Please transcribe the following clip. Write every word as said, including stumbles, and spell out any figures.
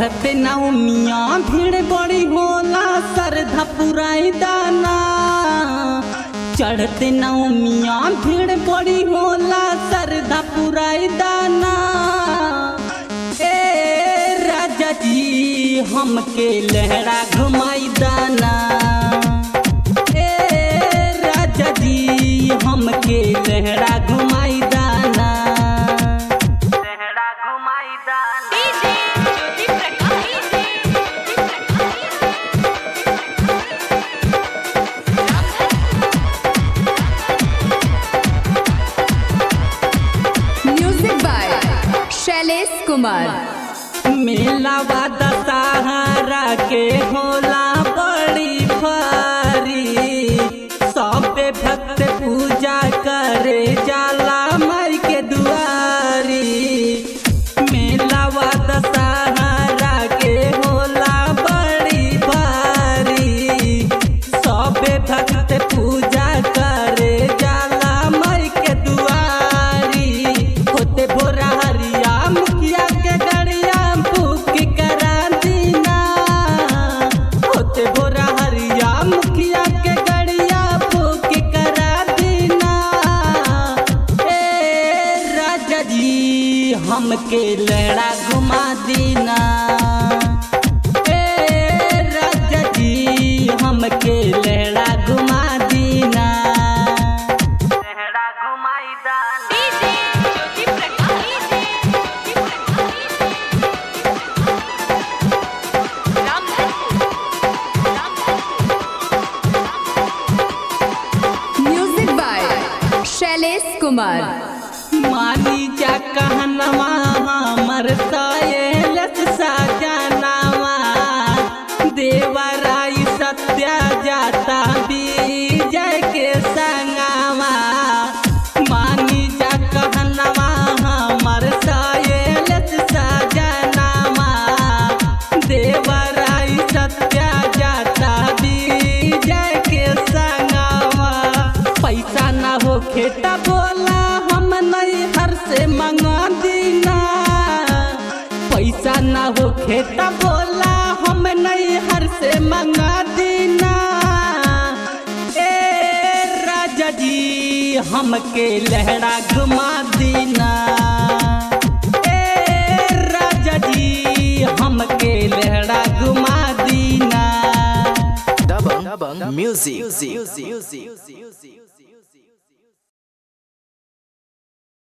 चढ़ते नौनिया भीड़ बड़ी होला सरधा पुराई दाना। चढ़ते नौनिया भीड़ बड़ी होला सरधा पुराई दाना। ए राजा जी हमके लहरा घुमाई दाना। ए राजा जी हमके लहरा घुमाई दाना। कैलिस कुमार। मेला वा दशहरा के होला बड़ी भारी, सब भक्त पूजा करे जाला माई के दुआरी। मेला वा दशहरा के होला बड़ी भारी, सब भक्त पूजा करे जाला माई के दुआरी। होते भोरा हरिया हमके लड़ा घुमा देना। ए राजा जी हमके लड़ा घुमा देना। Music by Shailesh Kumar. मानी जा कहनवा हमर सायलस सजनवा, देवराई सत्या जाता विजय के संगवा। मानी जा कहनवा हमर सायलस सजनवा, देवराई सत्या जाता विजय के संगवा। पैसा ना हो खेता बोला से मंगा देना। पैसा ना हो खेता बोला हम नहीं हर से मंगा देना। ए राजा जी हमके लहरा घुमा देना। ए राजा जी हमके लहरा घुमा देना। दबंग म्यूजिक।